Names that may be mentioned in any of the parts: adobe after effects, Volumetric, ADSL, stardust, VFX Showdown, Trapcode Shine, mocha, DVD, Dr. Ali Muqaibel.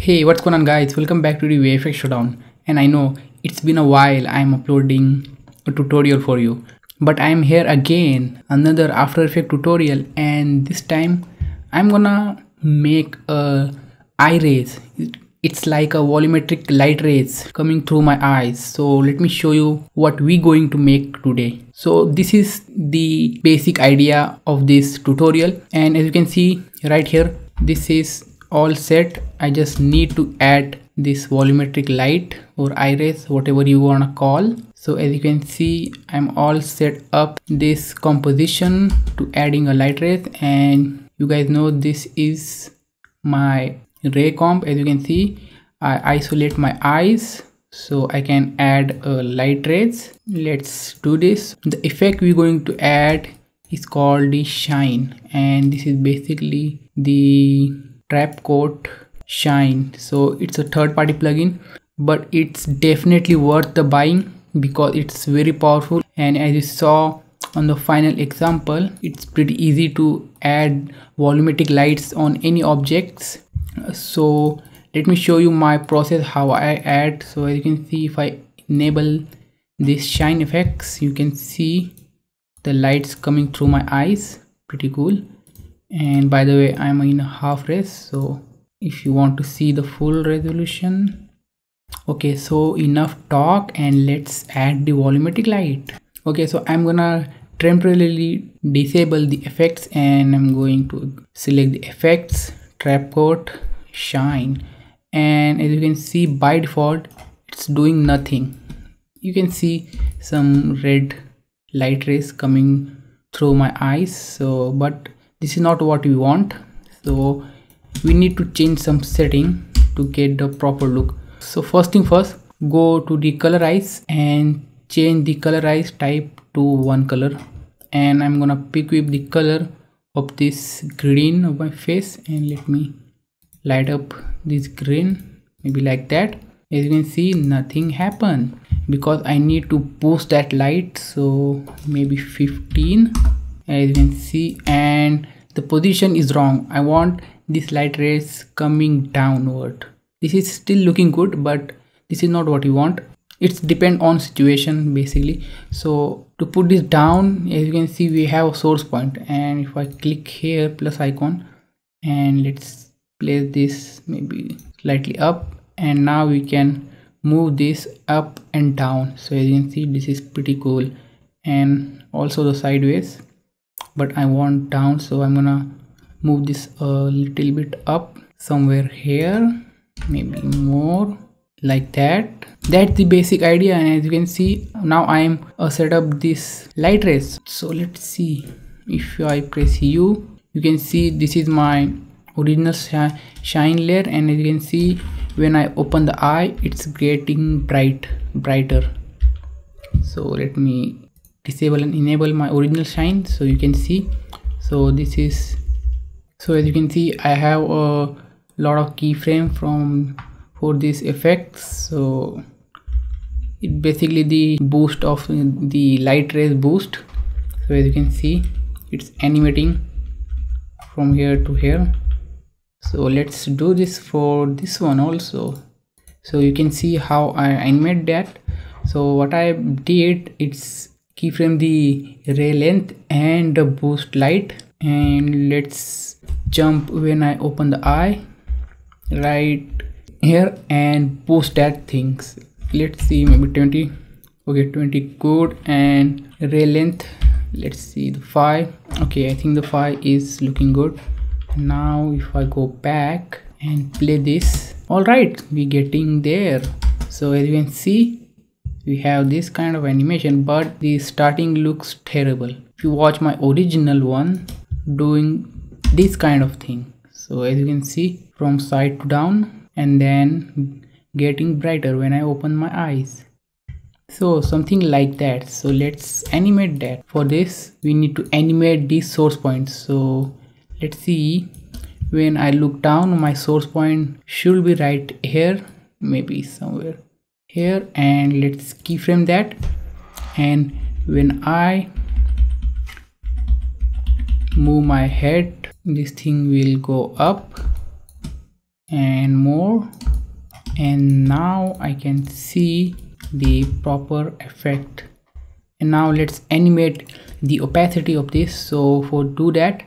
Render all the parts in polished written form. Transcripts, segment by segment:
Hey, what's going on guys, welcome back to the VFX Showdown. And I know it's been a while I am uploading a tutorial for you, but I am here again, another After Effects tutorial, and this time I'm gonna make a eye rays. It's like a volumetric light rays coming through my eyes. So let me show you what we're going to make today. So this is the basic idea of this tutorial, and as you can see right here, this is all set. I just need to add this volumetric light or eye rays, whatever you wanna call. So as you can see, I'm all set up this composition to adding a light rays, and you guys know this is my ray comp. As you can see, I isolate my eyes so I can add a light rays. Let's do this. The effect we're going to add is called the shine, and this is basically the Trapcode Shine. So it's a third-party plugin, but it's definitely worth the buying because it's very powerful, and as you saw on the final example, it's pretty easy to add volumetric lights on any objects. So let me show you my process, how I add. So as you can see, if I enable this shine effects, you can see the lights coming through my eyes. Pretty cool. And by the way, I'm in half res, so if you want to see the full resolution. Okay, so enough talk and let's add the volumetric light. Okay, so I'm gonna temporarily disable the effects, and I'm going to select the effects, Trapcode Shine, and as you can see, by default it's doing nothing. You can see some red light rays coming through my eyes, so but this is not what we want, so we need to change some setting to get the proper look. So first thing first, go to the colorize and change the colorize type to one color, and I'm gonna pick up the color of this green of my face, and let me light up this green, maybe like that. As you can see, nothing happened because I need to boost that light, so maybe 15. As you can see, and the position is wrong. I want this light rays coming downward. This is still looking good, but this is not what you want. It's depend on situation basically. So to put this down, as you can see, we have a source point, and if I click here plus icon, and let's place this maybe slightly up, and now we can move this up and down. So as you can see, this is pretty cool, and also the sideways, but I want down, so I'm gonna move this a little bit up somewhere here, maybe more like that. That's the basic idea, and as you can see, now I'm set up this light rays. So let's see, if I press U, you can see this is my original shine layer, and as you can see, when I open the eye, it's getting brighter. So let me disable and enable my original shine, so you can see. So this is, so as you can see, I have a lot of keyframe for this effects, so it basically the boost of the light rays boost. So as you can see, it's animating from here to here. So let's do this for this one also, so you can see how I animate that. So what I did, it's keyframe the ray length and the boost light, and let's jump when I open the eye right here and boost that things. Let's see, maybe 20. Okay, 20 good, and ray length, let's see the 5. Okay, I think the 5 is looking good. Now if I go back and play this, all right, we're getting there. So as you can see, we have this kind of animation, but the starting looks terrible. If you watch my original one doing this kind of thing, so as you can see, from side to down and then getting brighter when I open my eyes, so something like that. So let's animate that. For this we need to animate these source points, so let's see, when I look down, my source point should be right here, maybe somewhere here, and let's keyframe that, and when I move my head, this thing will go up and more, and now I can see the proper effect. And now let's animate the opacity of this. So for do that,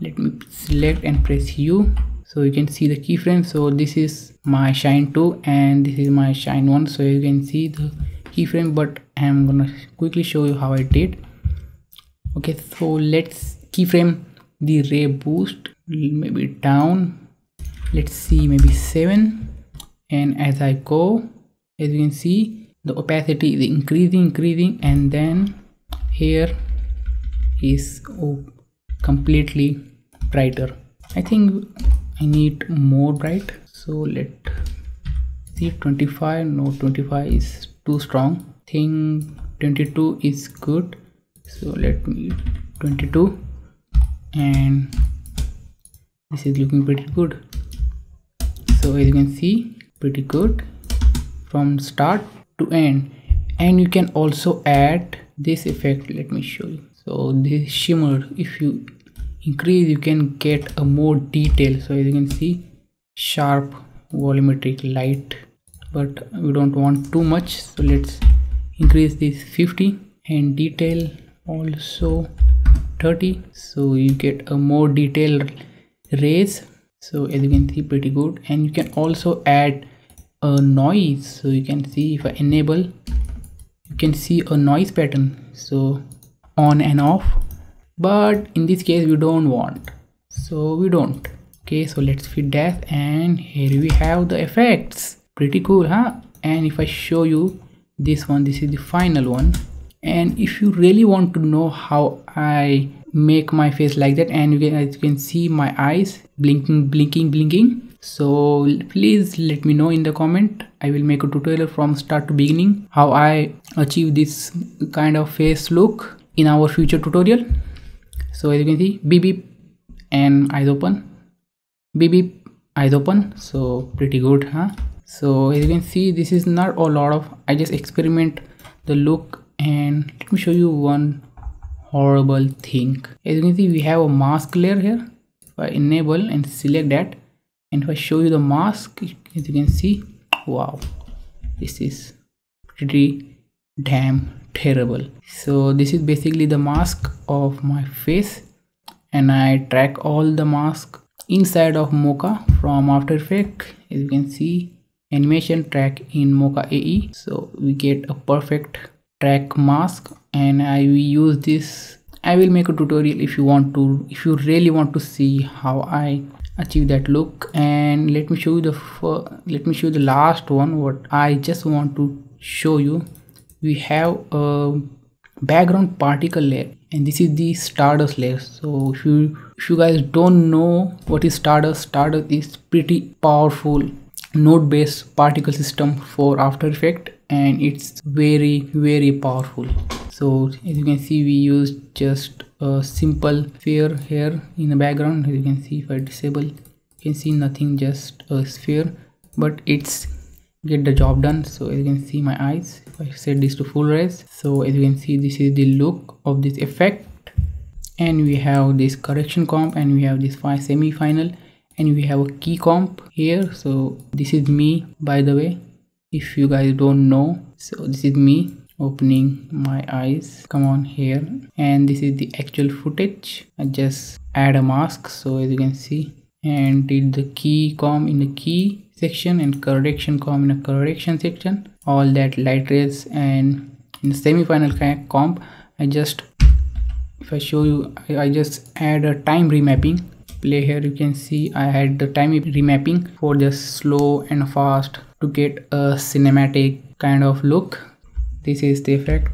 let me select and press U, so you can see the keyframe. So this is my shine 2 and this is my shine 1, so you can see the keyframe, but I'm gonna quickly show you how I did. Okay, so let's keyframe the ray boost, maybe down, let's see, maybe 7. And as I go, as you can see, the opacity is increasing, and then here is completely brighter. I think I need more bright, so let's see, 25, no, 25 is too strong, I think 22 is good. So let me 22, and this is looking pretty good. So as you can see, pretty good from start to end. And you can also add this effect, let me show you. So this shimmer, if you increase, you can get a more detail. So as you can see, sharp volumetric light, but we don't want too much, so let's increase this 50 and detail also 30, so you get a more detailed rays. So as you can see, pretty good. And you can also add a noise, so you can see, if I enable, you can see a noise pattern, so on and off, but in this case we don't want, so we don't. Okay, so let's fit that, and here we have the effects. Pretty cool, huh? And if I show you this one, this is the final one. And if you really want to know how I make my face like that, and as you can see, my eyes blinking, so please let me know in the comment. I will make a tutorial from start to beginning how I achieve this kind of face look in our future tutorial. So as you can see, beep beep and eyes open, beep beep, eyes open. So pretty good, huh? So as you can see, this is not a lot of, I just experiment the look. And let me show you one horrible thing. As you can see, we have a mask layer here. If I enable and select that, and if I show you the mask, as you can see, wow, this is pretty damn terrible. So this is basically the mask of my face, and I track all the mask inside of Mocha from After Effects. As you can see, animation track in Mocha AE, so we get a perfect track mask. And I will use this, I will make a tutorial if you really want to see how I achieve that look. And let me show you the last one, what I just want to show you. We have a background particle layer, and this is the Stardust layer. So if you guys don't know what is Stardust is pretty powerful node-based particle system for After Effects, and it's very, very powerful. So as you can see, we use just a simple sphere here in the background. As you can see, if I disable, you can see nothing, just a sphere, but it's get the job done. So as you can see, my eyes, if I set this to full res, so as you can see, this is the look of this effect. And we have this correction comp, and we have this semi-final, and we have a key comp here. So this is me, by the way, if you guys don't know. So this is me opening my eyes, come on here, and this is the actual footage. I just add a mask, so as you can see, and did the key comp in the key section and correction comp in the correction section, all that light rays. And in the semi-final comp, I just, if I show you, I just add a time remapping play here. You can see I had the time remapping for just slow and fast to get a cinematic kind of look. This is the effect,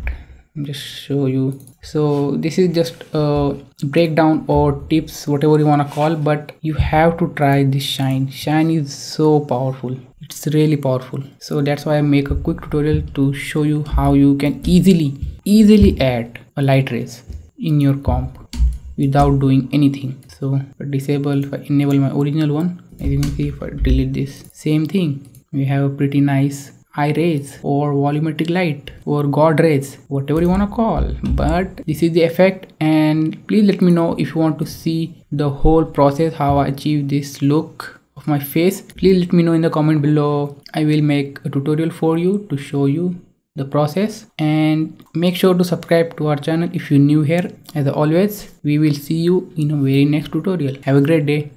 I'll just show you. So this is just a breakdown or tips, whatever you want to call, but you have to try this shine is so powerful, it's really powerful. So that's why I make a quick tutorial to show you how you can easily add a light rays in your comp without doing anything. So disable, if I enable my original one, as you can see, if I delete this, same thing, we have a pretty nice eye rays or volumetric light or God rays, whatever you want to call, but this is the effect. And please let me know if you want to see the whole process, how I achieve this look of my face. Please let me know in the comment below. I will make a tutorial for you to show you the process. And make sure to subscribe to our channel if you're new here. As always, we will see you in a very next tutorial. Have a great day.